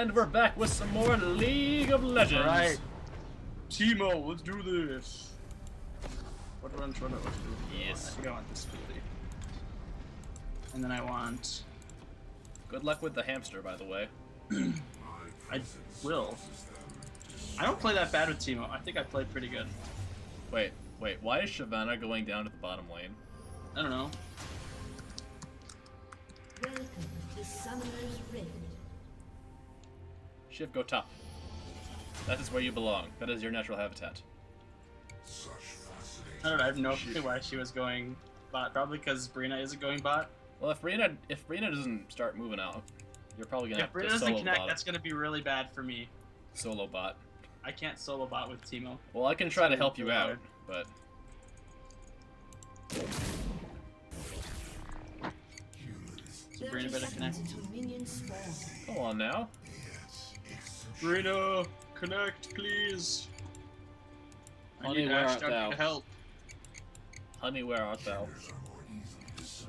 and we're back with some more League of Legends. All right, Teemo, let's do this. What do I want to do? Yes. I think I want this ability. And then I want... Good luck with the hamster, by the way. I will. I don't play that bad with Teemo. I think I play pretty good. Wait, why is Shyvana going down to the bottom lane? I don't know. Welcome to Summoner's Rift. Shiv, go top. That is where you belong. That is your natural habitat. I don't know, I have no clue why she was going bot. Probably because Brina isn't going bot. Well, if Brina doesn't start moving out, you're probably gonna have to solo bot. If Brina doesn't connect, that's gonna be really bad for me. Solo bot. I can't solo bot with Teemo. Well, I can try to help you out, but... So Brina better connect. Come on now. Brina, connect, please. Honey, I need Ash to help. Honey, where art thou?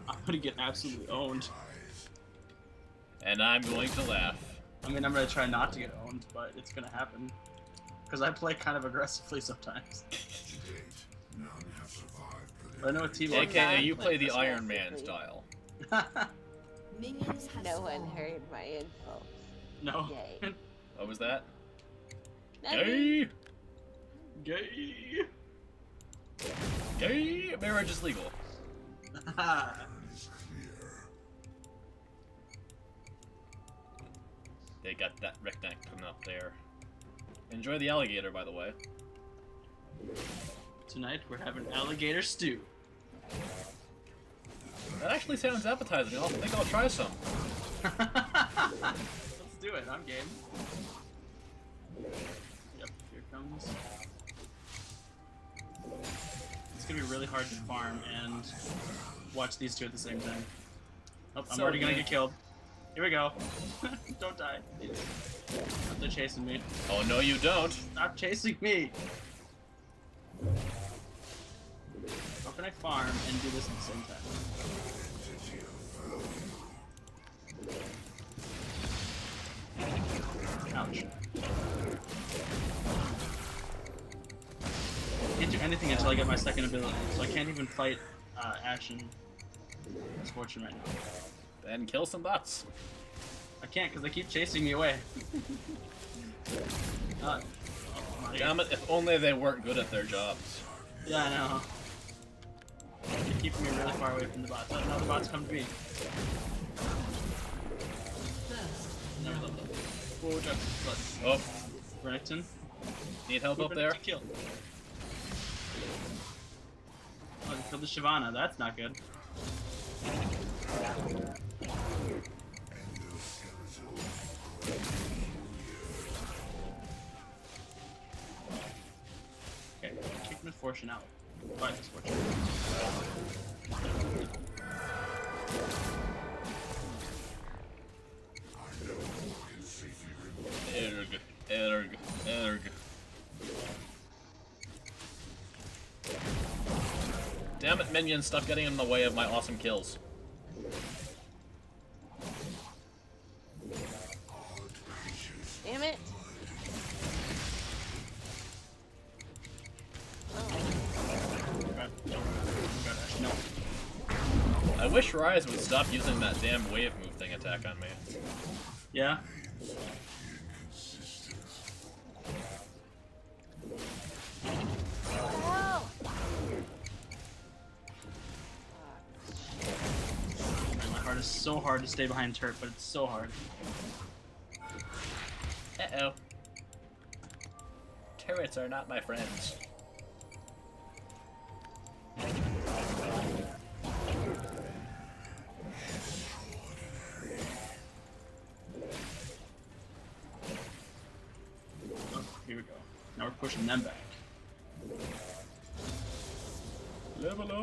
I'm gonna get absolutely owned. And I'm going to laugh. I mean, I'm gonna try not to get owned, but it's gonna happen. Because I play kind of aggressively sometimes. But I know what Teemo is. AKA, you play the Iron Man style. No one heard my info. No. Yay. What was that? Nothing. Gay! Gay! Gay! Marriage is legal. They got that Renekton up there. Enjoy the alligator, by the way. Tonight we're having alligator stew. That actually sounds appetizing. I think I'll try some. Let's do it. I'm game. Yep, here comes. It's gonna be really hard to farm and watch these two at the same time. Oh, I'm already gonna get killed. Here we go. Don't die. They're chasing me. Oh no, you don't. Stop chasing me. How can I farm and do this at the same time? Ouch. I can't do anything until I get my second ability, so I can't even fight Ash and Miss Fortune right now. Then kill some bots. I can't because they keep chasing me away. Oh, damn it, if only they weren't good at their jobs. Yeah, I know. They keep me really far away from the bots. I don't know how the bots come to me. Never love them. Whoa, oh. Renekton. Need help up there? Kill. Oh, they killed the Shyvana. That's not good. Okay, kick Miss Fortune out. Bye, Miss Fortune. Erg, erg, erg. Damn it, minions, stop getting in the way of my awesome kills. Damn it. No. I wish Ryze would stop using that damn wave move thing attack on me. Yeah. Oh. My heart is so hard to stay behind turret, but it's so hard. Uh-oh. Turrets are not my friends. Now we're pushing them back. Level up!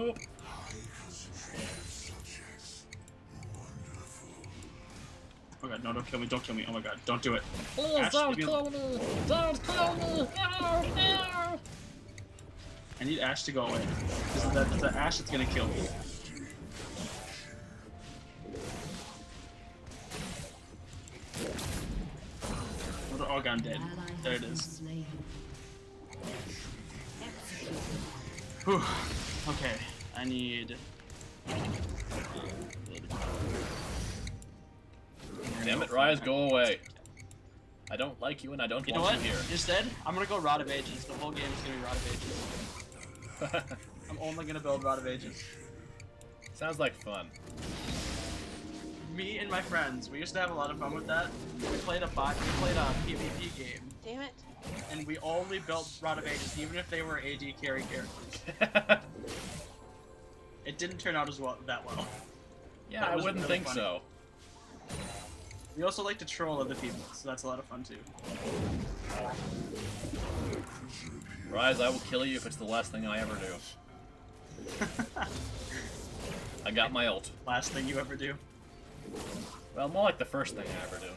Oh god, no, don't kill me, don't kill me. Oh my god, don't do it. Oh, Ash, don't kill me! Don't kill me! Ow, ow. I need Ash to go away. This is the Ash that's gonna kill me. Oh god, I'm dead. There it is. Whew. Okay, I need... Damn it, Ryze, go away. I don't like you and I don't want you here. You know what? Instead, I'm gonna go Rod of Ages. The whole game is gonna be Rod of Ages. I'm only gonna build Rod of Ages. Sounds like fun. Me and my friends, we used to have a lot of fun with that. We played a PvP game. Damn it. And we only built Rod of Ages, even if they were AD carry characters. It didn't turn out as well that well. Yeah, I wouldn't really think funny. So. We also like to troll other people, so that's a lot of fun too. Ryze, I will kill you if it's the last thing I ever do. I got my ult. Last thing you ever do? Well, more like the first thing I ever do.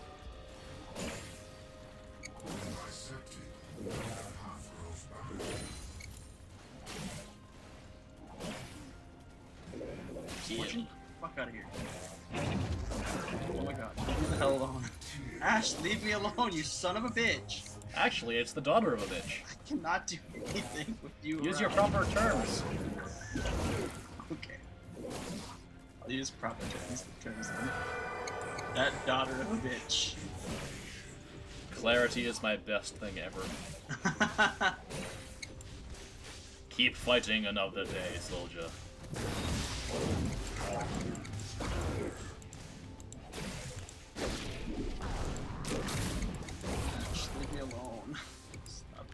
Fortune? Fuck out of here. Oh my god, leave me the hell alone. Ash, leave me alone, you son of a bitch! Actually, it's the daughter of a bitch. I cannot do anything with you. Use your proper terms. Okay. I'll use proper terms then. That daughter of a bitch. Clarity is my best thing ever. Keep fighting another day, soldier. Leave me alone. Stop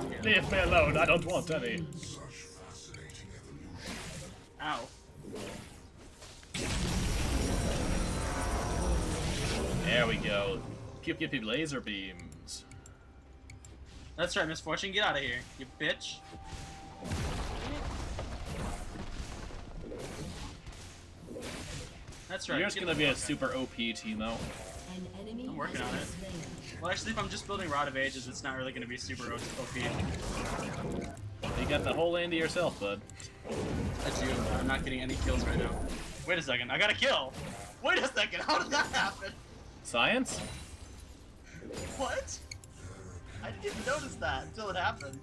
doing it. Leave me alone, I don't want any. Ow. There we go. Pew pew pew laser beams. That's right, Miss Fortune, get out of here, you bitch. That's right. You're gonna be a super OP Teemo. I'm working on it. Well, actually, if I'm just building Rod of Ages, it's not really gonna be super OP. You got the whole lane to yourself, bud. I do. I'm not getting any kills right now. Wait a second. I got a kill. Wait a second. How did that happen? Science? What? I didn't even notice that until it happened.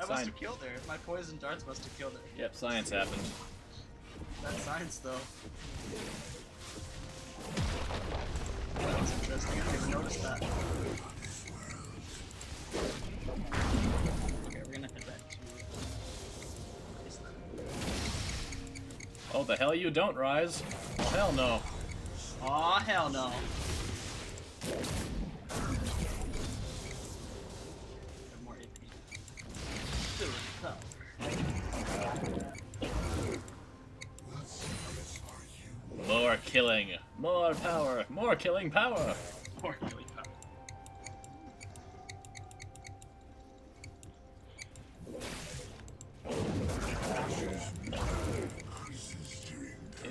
I must have killed her. My poison darts must have killed her. Yep, science happened. That's science, though. That was interesting. I didn't even notice that. Okay, we're gonna head back to Iceland. Oh, the hell you don't, Ryze. Oh, hell no. Aw, oh, hell no. More AP. More killing, more power, more killing power. More killing power.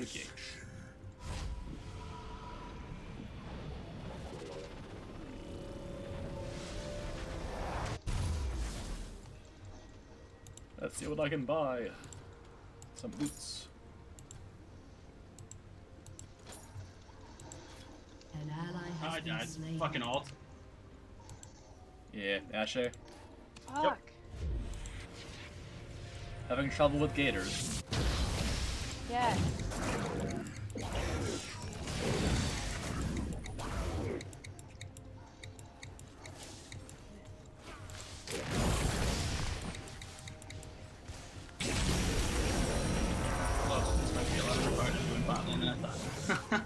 Okay. Let's see what I can buy. Some boots. Oh, I died. Fucking ult. Yeah, Asher. Fuck. Yep. Having trouble with gators. Yeah.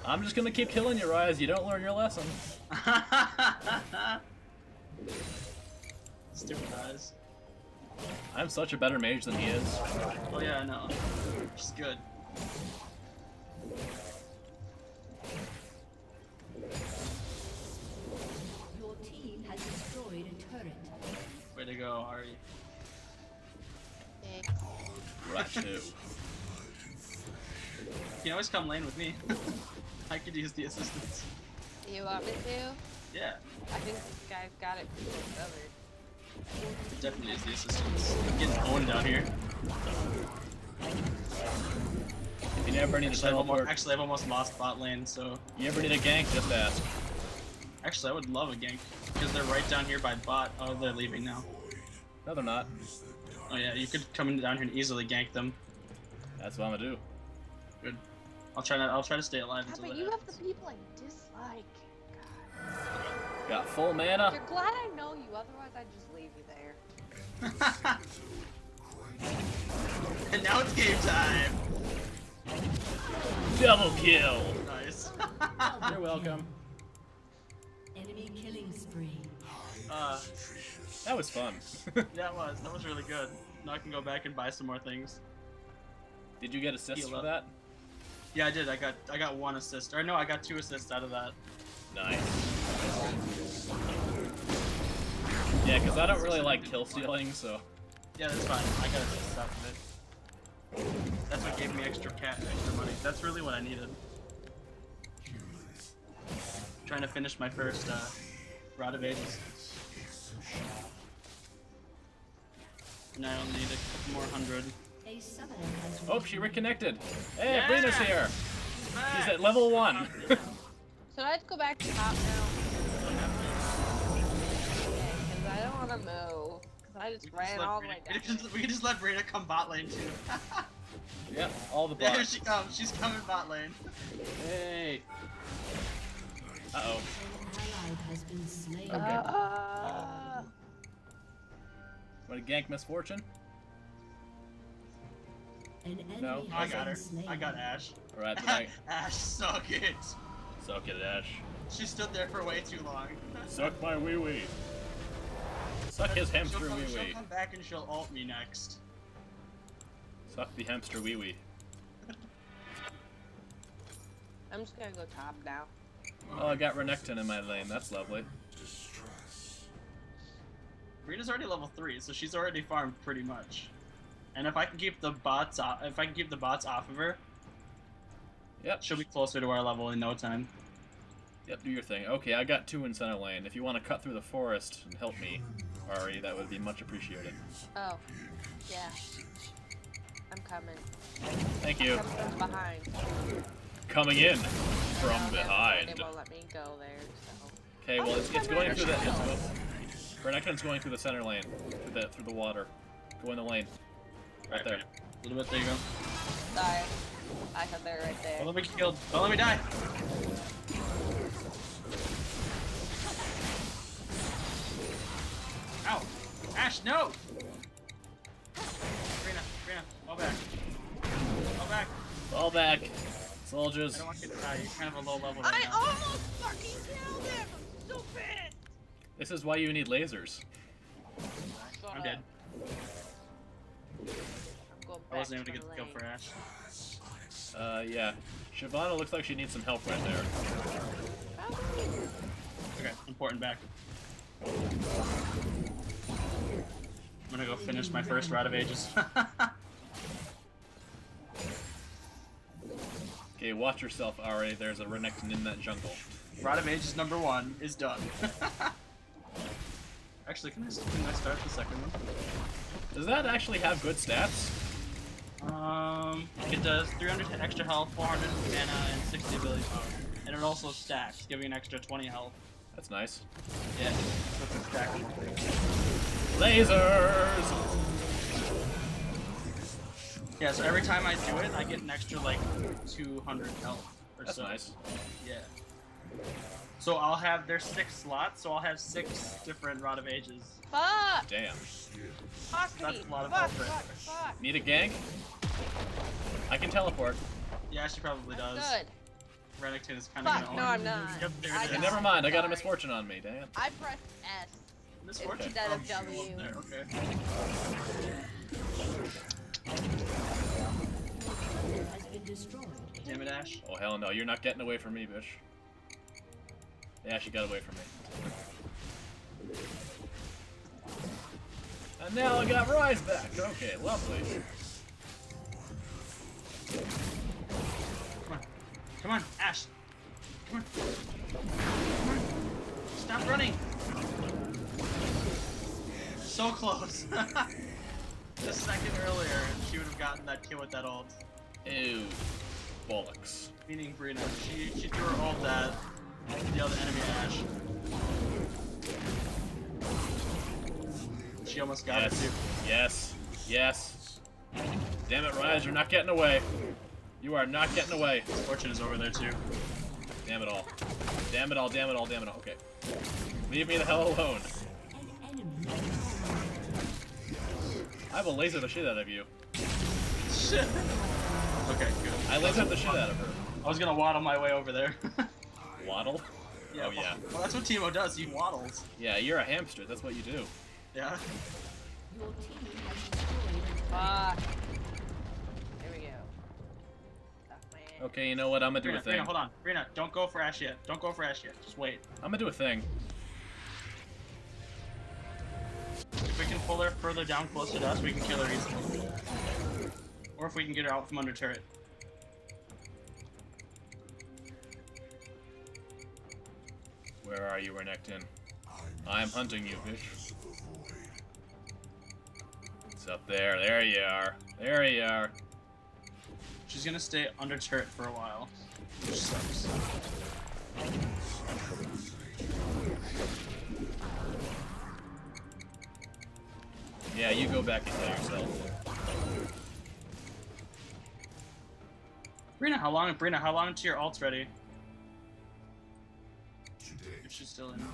I'm just gonna keep killing you, Ryze. You don't learn your lesson. Stupid Ryze. I'm such a better mage than he is. Oh yeah, I know. She's good. Your team has destroyed a turret. Way to go, Ahri. Rush who? You can always come lane with me. I could use the assistance. You want me to? Yeah. I think this guy's got it covered. It definitely is the assistance. I'm getting owned out here. If you never need to teleport... Actually, I've almost lost bot lane, so... You ever need a gank, just ask. Actually, I would love a gank, because they're right down here by bot. Oh, they're leaving now. No, they're not. Oh yeah, you could come down here and easily gank them. That's what I'm gonna do. Good. I'll try to stay alive until that happens. You have the people I dislike. God. Got full mana. You're glad I know you, otherwise I'd just leave you there. And now it's game time. Double kill. Nice. You're welcome. Enemy killing spree. That was fun. Yeah, it was. That was really good. Now I can go back and buy some more things. Did you get assists for that? Yeah, I did. I got one assist. Or no, I got two assists out of that. Nice. Yeah, because I don't really like kill stealing, so. Yeah, that's fine. I got assists out of it. That's what gave me extra money. That's really what I needed. I'm trying to finish my first Rod of Ages. And I only need a couple more hundred. Oh, she reconnected. Hey, yeah! Brina's here. She's at level 1. So I have to go back to top now. Because I don't want to move. Because I just ran all the way down. We can just let Brina come bot lane too. Yep, all the bots. There she comes. She's coming bot lane. Hey. Uh-oh. Okay. Want to gank Miss Fortune? No, I got her. I got Ash. All right, then Ash, suck it. Suck it, Ash. She stood there for way too long. Suck my wee wee. Suck his hamster wee wee. She'll come back and she'll ult me next. Suck the hamster wee wee. I'm just gonna go top now. Oh, I got Renekton in my lane. That's lovely. Rita's already level 3, so she's already farmed pretty much. And if I can keep the bots off, of her, yep, she'll be closer to our level in no time. Yep, do your thing. Okay, I got 2 in center lane. If you want to cut through the forest and help me, Ahri, that would be much appreciated. Oh, yeah, I'm coming. Thank you. I'm coming from behind. Coming in from behind. They won't let me go there. So. Okay, well, it's going through the. Renekton's going through the center lane, through the water. Go in the lane. Right there. A little bit, there you go. Sorry. I thought they were right there. Don't let me get killed. Don't let me die. Ow. Ash, no! Brina, fall back. Fall back. Soldiers. I don't want you to die. You're kind of a low level right now. I almost fucking killed him! I'm stupid! This is why you need lasers. I'm dead. I wasn't able to get the kill for Ash. Yeah. Shyvana looks like she needs some help right there. Okay, I'm porting back. I'm gonna go finish my first Rod of Ages. Okay, watch yourself, Ahri. There's a Renekton in that jungle. Rod of Ages number 1 is done. Actually, can I start the second one? Does that actually have good stats? It does 300 extra health, 400 mana, and 60 ability power. And it also stacks, giving an extra 20 health. That's nice. Yeah, that's a stack. Lasers! Yeah, so every time I do it, I get an extra, like, 200 health or so. That's nice. Yeah. So I'll have, there's 6 slots, so I'll have 6 different Rod of Ages. Fuck! Damn. That's a lot of health. Need a gank? I can teleport. Yeah, she probably does. Good. Renekton is kind of no, I'm not. Yep, never mind, I got a misfortune on me, damn. I pressed S. Misfortune? Instead of W. There, okay. Damn it, Ash. Oh, hell no, you're not getting away from me, bitch. They actually got away from me. And now I got Ryze back! Okay, lovely. Come on, Ash! Come on! Stop running! So close! Just a second earlier, and she would have gotten that kill with that ult. Ew. Bollocks. Meaning Brina. She threw her ult at the other enemy Ash. she almost got it too. Yes. Yes. Damn it, Ryze, you're not getting away. You are not getting away. Fortune is over there too. Damn it all. Damn it all, damn it all, damn it all. Okay. Leave me the hell alone. I will laser the shit out of you. Shit. Okay, good. I lasered the shit out of her. I was gonna waddle my way over there. Waddle? Yeah, oh, yeah. Well, that's what Teemo does. He waddles. Yeah, you're a hamster. That's what you do. Yeah. There we go. Okay, you know what? I'm gonna do a thing. Brina, hold on. Brina, don't go for Ash yet. Don't go for Ash yet. Just wait. I'm gonna do a thing. If we can pull her further down closer to us, we can kill her easily. Or if we can get her out from under turret. Where are you, Renekton? I'm hunting you, bitch. It's up there. There you are. There you are. She's gonna stay under turret for a while. Which sucks. Yeah, you go back and kill yourself. Brina, how long until your ult's ready? If she's still in the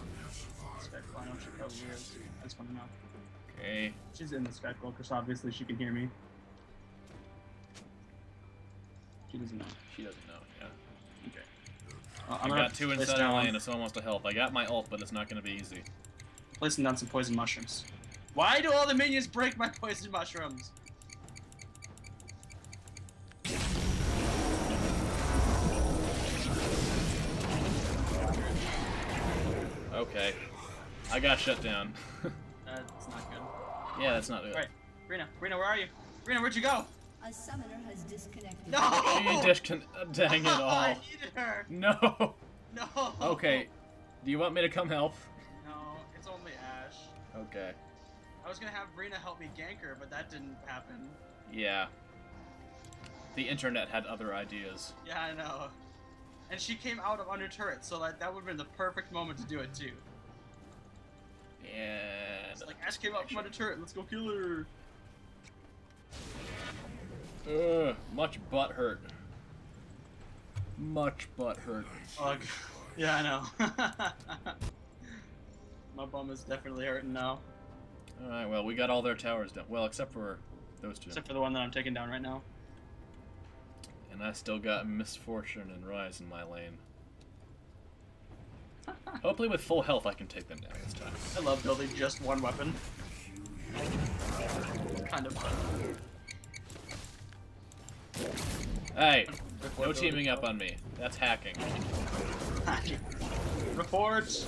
spectacle, I know she probably is. I just want to know. Okay. She's in the spectacle because obviously she can hear me. She doesn't know. She doesn't know, yeah. Okay. I got two inside our lane, so I wants to help. I got my ult, but it's not going to be easy. Placing down some poison mushrooms. Why do all the minions break my poison mushrooms? Okay, I got shut down. That's not good. Yeah, that's not good. Right, Brina, where are you? Brina, where'd you go? A summoner has disconnected. No! She disconnected. Dang it all. I needed her. No. No. Okay, do you want me to come help? No, it's only Ash. Okay. I was gonna have Brina help me gank her, but that didn't happen. Yeah. The internet had other ideas. Yeah, I know. And she came out of under turret, so that would have been the perfect moment to do it too. Yeah. It's like Ash came out from under turret. Let's go kill her. Ugh, much butt hurt. Much butt hurt. Ugh. Yeah, I know. My bum is definitely hurting now. All right. Well, we got all their towers down. Well, except for those two. Except for the one that I'm taking down right now. And I still got Miss Fortune and Ryze in my lane. Hopefully with full health I can take them down this time. I love building just one weapon. Kind of fun. Hey, no teaming up on me. That's hacking. Report!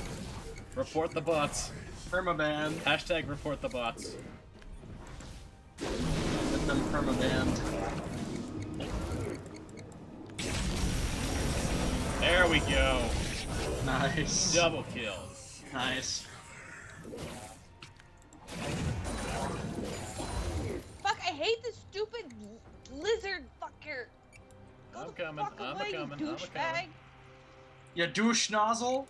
Report the bots. Permaban. Hashtag report the bots. Let them permaban. There we go. Nice. Double kill. Nice. Fuck, I hate this stupid lizard fucker. Go I'm coming. Fuck I'm away, coming. You douchebag. You douche nozzle.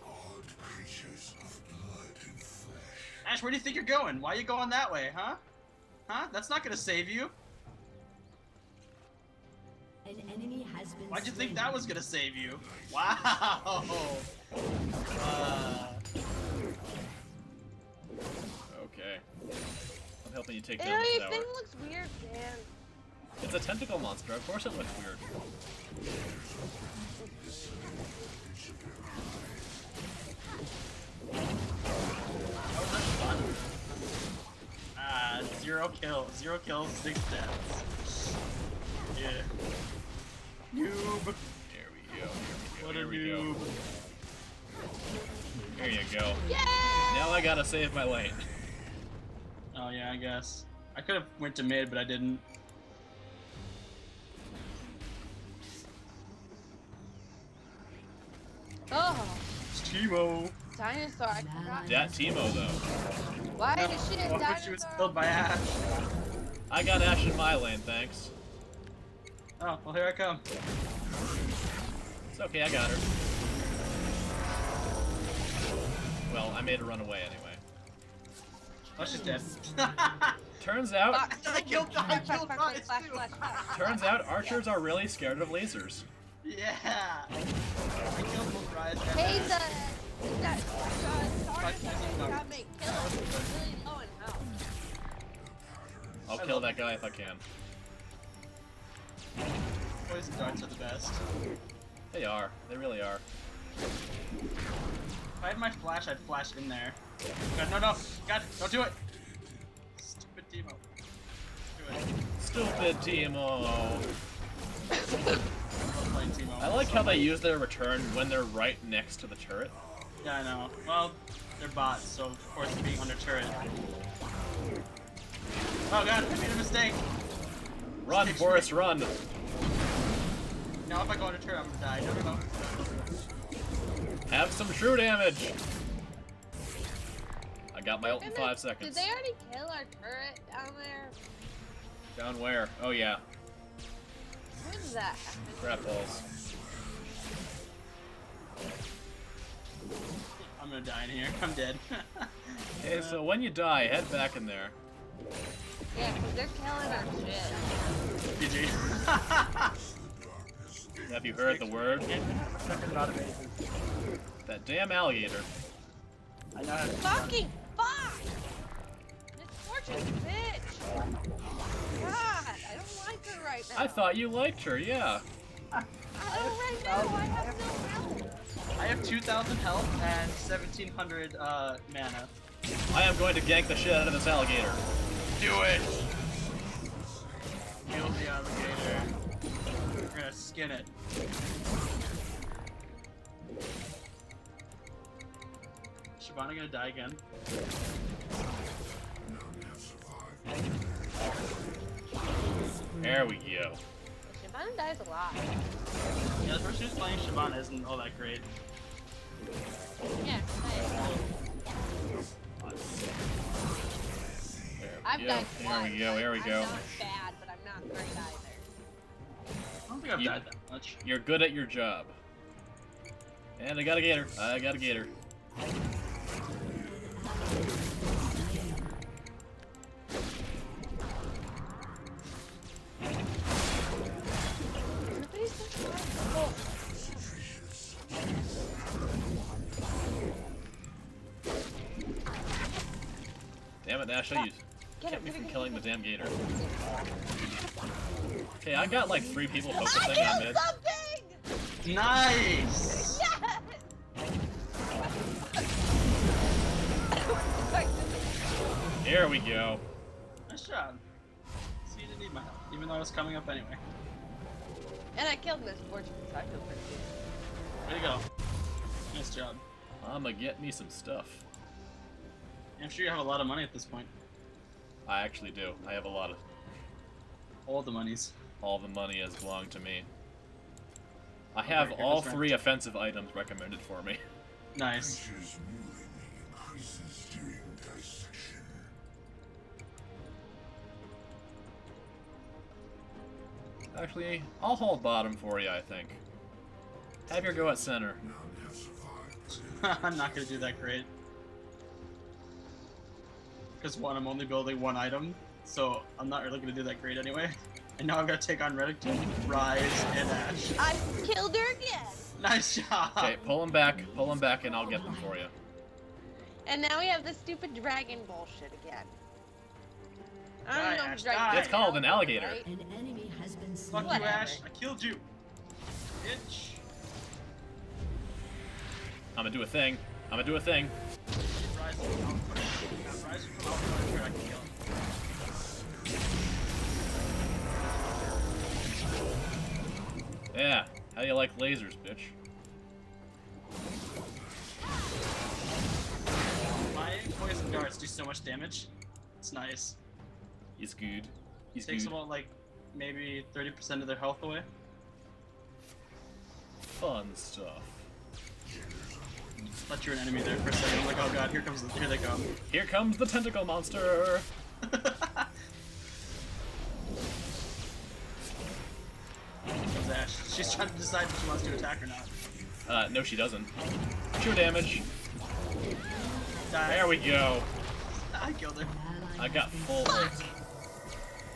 Ash, where do you think you're going? Why are you going that way, huh? Huh? That's not gonna save you. An enemy has been Why'd you think that was gonna save you? Wow! Okay. I'm helping you take down this tower. This thing looks weird, man. It's a tentacle monster, of course it looks weird. That was actually fun. Ah, 0 kills, 6 deaths. Yeah. Noob! There we go. There you go. Yay! Now I gotta save my lane. Oh yeah, I guess. I could've went to mid, but I didn't. Oh! It's Teemo! Dinosaur, I forgot. That Teemo though. Why did she didn't die? She was killed by Ash. I got Ash in my lane, thanks. Oh, well here I come. It's okay, I got her. Well, I made her run away anyway. Oh, she's dead. Turns out... I killed Ryze too! Turns out archers are really scared of lasers. Yeah! I killed both Ryze. Hey, I'll kill that guy if I can. Poison darts are the best. They are. They really are. If I had my flash, I'd flash in there. God, no, no! God, don't do it! Stupid Teemo. Do it. Stupid Teemo! I like how they use their return when they're right next to the turret. Yeah, I know. Well, they're bots, so of course being under turret. Oh god, I made a mistake! Run, Boris, run! Now if I go under turret, I'm gonna die. No, no, no. Have some true damage! I got my ult in 5 seconds. Did they already kill our turret down there? Down where? Oh yeah. What is that? Crap balls. I'm gonna die in here. I'm dead. Hey, so when you die, head back in there. Yeah, because they're killing our shit. GG. Have you heard the word? That damn alligator. I know. Fucking fuck! Miss Fortune's a bitch! God, I don't like her right now. I thought you liked her, yeah. I don't right now, I have no health. I have 2,000 health and 1,700 mana. I am going to gank the shit out of this alligator. Do it! Kill the alligator. We're gonna skin it. Shyvana gonna die again. There we go. Shyvana dies a lot. Yeah, the person who's playing Shyvana isn't all that great. Yeah, There we go. I'm not bad, but I'm not great either. I don't think I've died that much. You're good at your job. And I got a gator. I got a gator. Damn it, Ash, you kept me from killing the damn gator. Okay, I got like 3 people focusing on mid. Nice! Yes! There we go. Nice job. So you didn't need my help, even though I was coming up anyway. And I killed Miss Fortune, so I feel pretty good. Way to go. Nice job. I'ma get me some stuff. I'm sure you have a lot of money at this point. I actually do. I have a lot of... All the monies. All the money has belonged to me. I have all 3 offensive items recommended for me. Nice. Actually, I'll hold bottom for you, I think. Have your go at center. I'm not gonna do that great. Because one, I'm only building 1 item, so I'm not really gonna do that great anyway. And now I've got to take on Renekton, Ryze, and Ash. I killed her again! Nice job! Okay, pull him back, and I'll get them for you. And now we have the stupid dragon bullshit again. I don't know if dragon. It's called an alligator. Right? An enemy has been slain. Fuck you, Ash. I killed you. Bitch. I'm gonna do a thing. I'm gonna do a thing. Yeah, how do you like lasers, bitch? My poison darts do so much damage. It's nice. He's good. He's good. Takes about like maybe 30% of their health away. Fun stuff. Thought you were an enemy there for a second. I'm like, oh god, here they go. Here comes the tentacle monster. Ash. She's trying to decide if she wants to attack or not. No, she doesn't. True damage. Die. There we go. I killed her. I got full.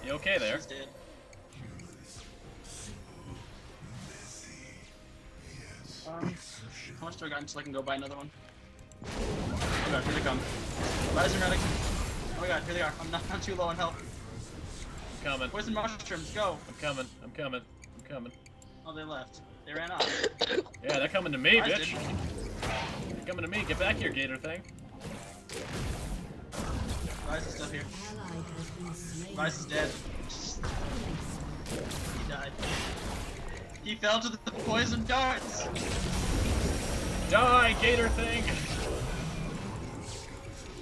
You okay there? She's dead. How much do I got so I can go buy another one? Oh god, here they come. Ryze and Renekton. Oh my god, here they are. I'm too low on health. I'm coming. Poison mushrooms, go! I'm coming. Oh, they left. They ran off. Yeah, they're coming to me, Ryze bitch. Did. They're coming to me. Get back here, gator thing. Ryze is still here. Ryze is dead. He died. He fell to the poison darts! Die, gator thing!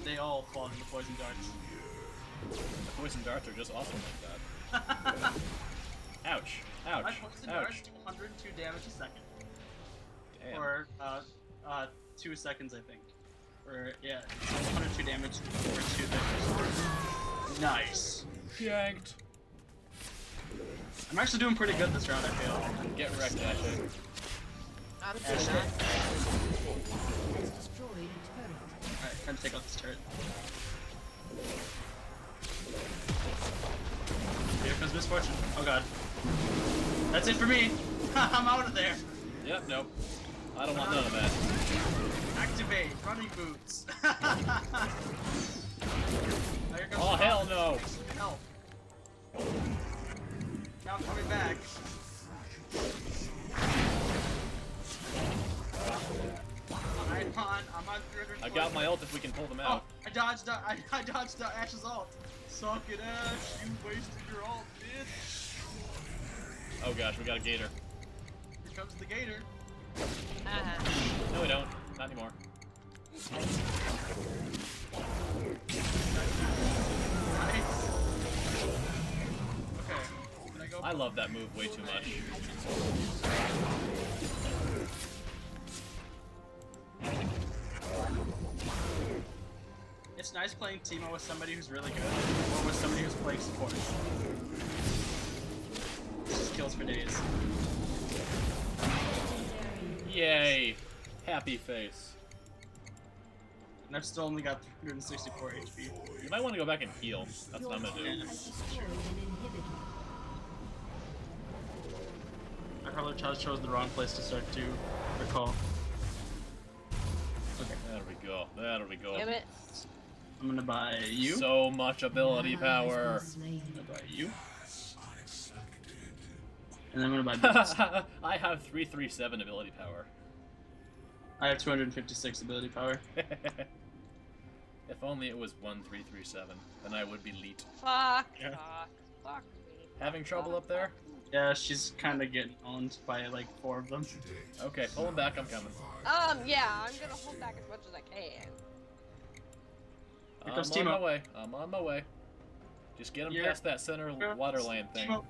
They all fall to the poison darts. The poison darts are just awesome like that. Ouch. Ouch. My poison darts do 102 damage a second. Damn. Or, 2 seconds, I think. Or, yeah, 102 damage for 2 seconds. Nice. Yanked. I'm actually doing pretty good this round, I feel. Get wrecked, I think. Ash, right, time to take out this turret. Here comes Miss Fortune. Oh god. That's it for me! I'm out of there! Yep, nope. I don't want none of that. Activate! Running boots! Oh hell no! Help. Now I'm coming back. I'm on 300. I got my ult if we can pull them out. Oh, I dodged Ash's ult. Suck it, Ash. You wasted your ult, bitch. Oh gosh, we got a gator. Here comes the gator. No, we don't. Not anymore. Nice. I love that move way too much. It's nice playing Teemo with somebody who's really good, or with somebody who's playing support. This just kills for days. Yay! Happy face. And I've still only got 364 HP. You might want to go back and heal. That's what I'm gonna do. I probably chose the wrong place to start to recall. Okay. There we go. There we go. Damn it. I'm gonna buy you. So much ability power. I'm gonna buy you. And then I'm gonna buy boots. I have 337 ability power. I have 256 ability power. If only it was 1337, then I would be elite. Fuck. Yeah. Fuck. Having trouble up there? Yeah, she's kind of getting owned by like 4 of them. Okay, pull them back, I'm coming. Yeah, I'm gonna hold back as much as I can. Here comes Teemo. I'm on my way. Just get him past that center water lane thing. Teemo.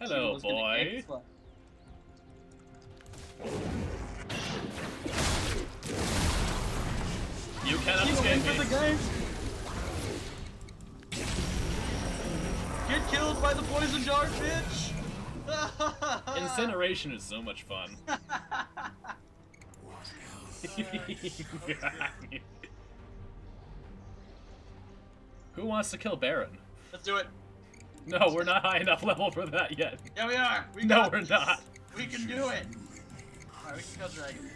Hello, boy. You cannot escape me. Get killed by the poison jar, bitch! Incineration is so much fun. Who wants to kill Baron? Let's do it. No, we're not high enough level for that yet. Yeah, we are. We're not. We can do it. Alright, we can kill Dragon.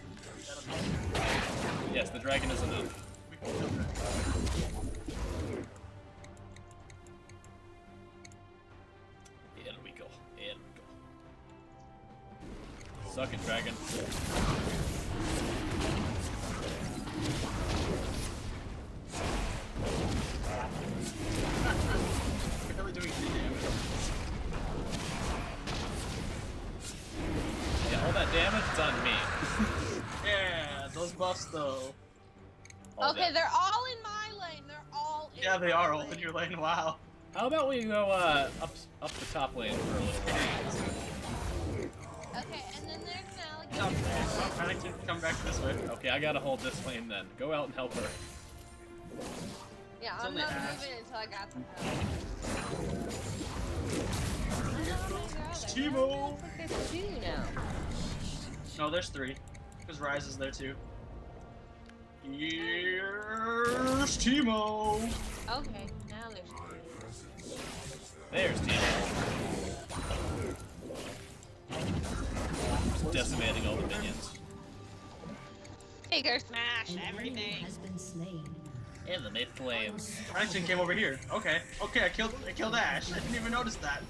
Yes, the dragon is enough. Here we go. Suck it, dragon. We're really doing any damage. Yeah, all that damage is on me. Yeah, those buffs though. They're all in my lane. They're all in my lane. All in your lane. Wow. How about we go up the top lane for a little while? Okay, and then there's an alligator. Oh, come back this way. Okay, I gotta hold this lane then. Go out and help her. Yeah, I'm not moving until I got some help. Teemo! There's two now. No, there's three. Because Ryze is there too. Here's Teemo! Okay, now there's three. There's Teemo. Just decimating all the minions. Bigger smash everything. And then they flame. Renekton came over here. Okay. Okay, I killed Ash. I didn't even notice that.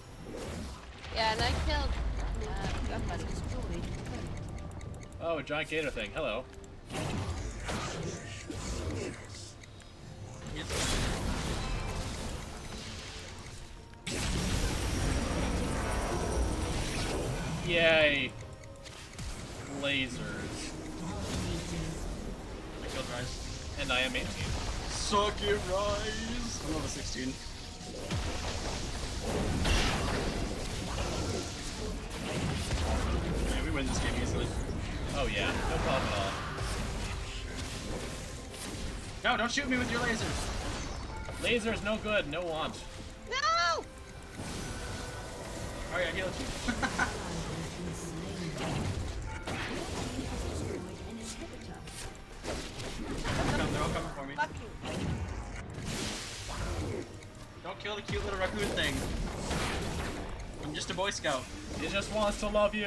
Yeah, and I killed somebody. Oh, a giant gator thing. Hello. Yay. Lasers. I killed Ryze. And I am 18. Suck it, Ryze! I'm level 16. Yeah, we win this game easily. Oh yeah, no problem at all. No, don't shoot me with your lasers! Laser's no good, no want. No! Alright, I healed you. They're all coming for me. Don't kill the cute little raccoon thing. I'm just a Boy Scout. He just wants to love you.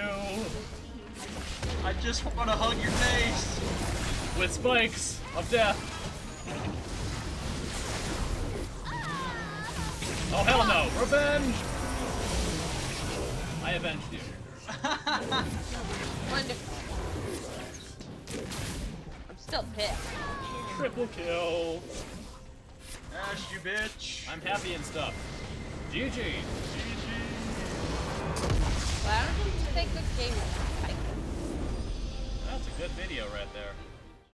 I just want to hug your face. With spikes of death. Oh hell no! Revenge! I avenged you. Wonderful. I'm still pissed. Triple kill! Ash, you bitch! I'm happy and stuff. GG! GG! Well, I don't think this game is like this. That's a good video right there.